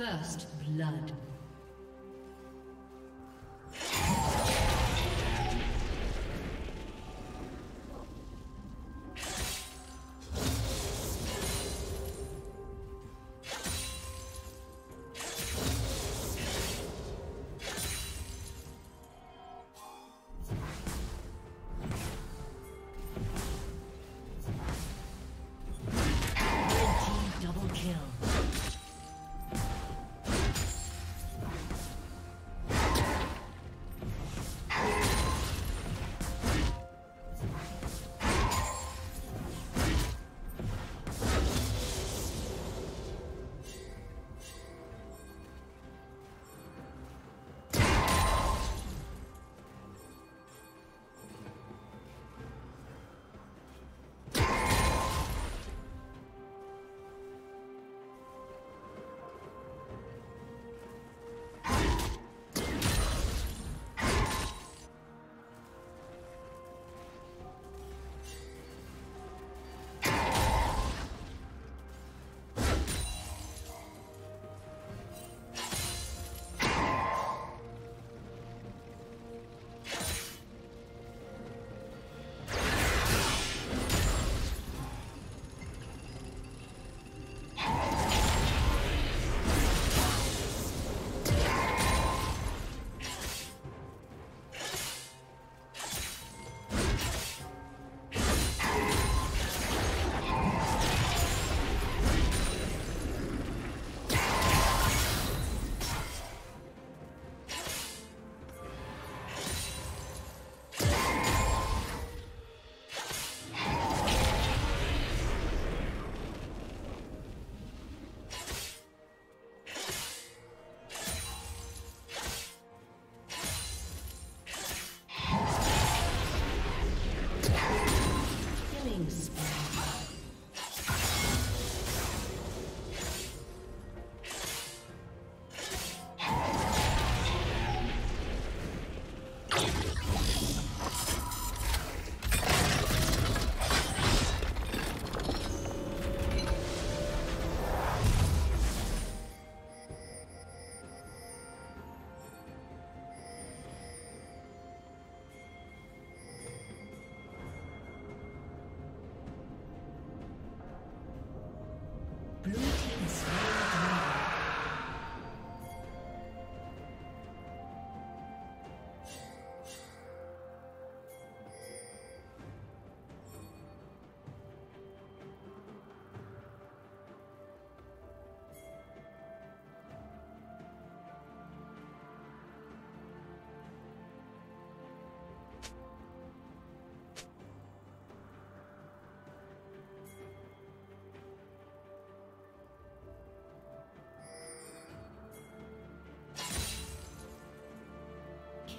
First blood.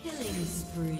Killing spree.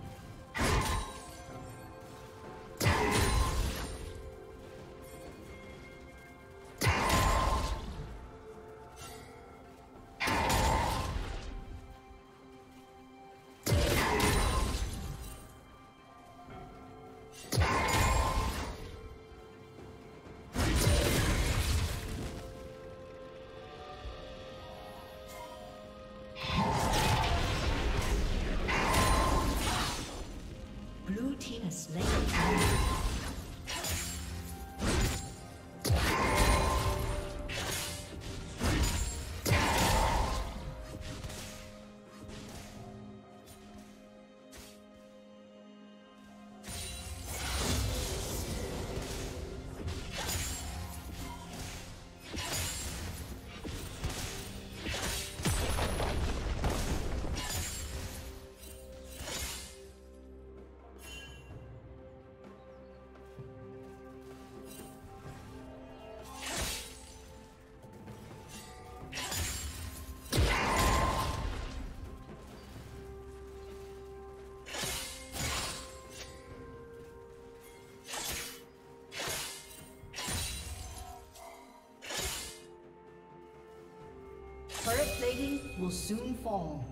Turret plating will soon fall.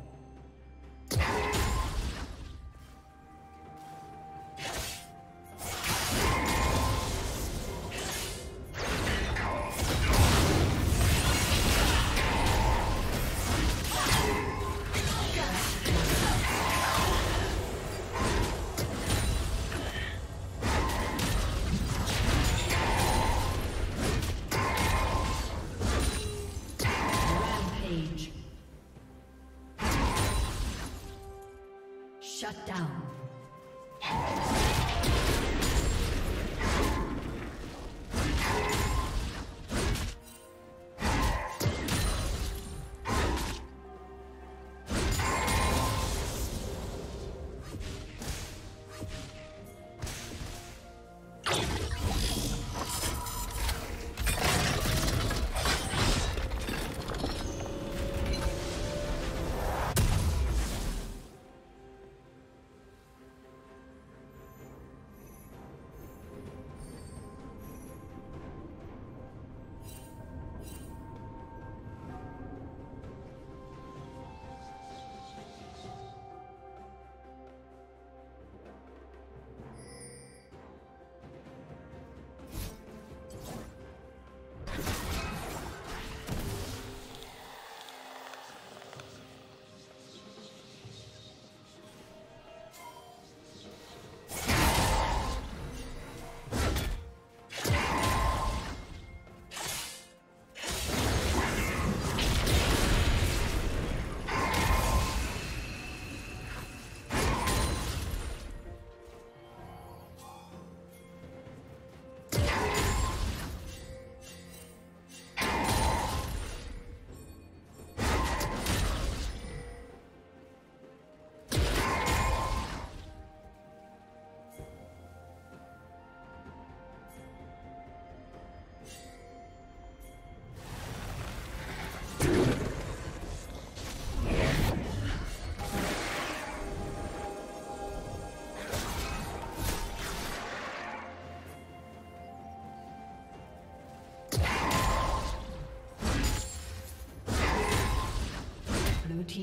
Shut down.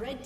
Red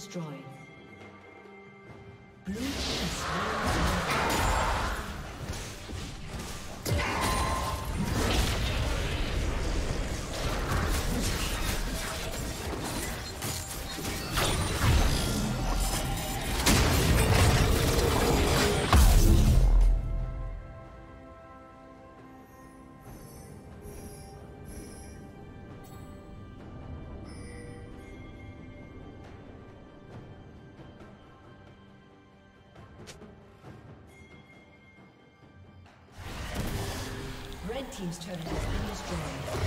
Destroyed. Blue team's Red team's turret has been destroyed.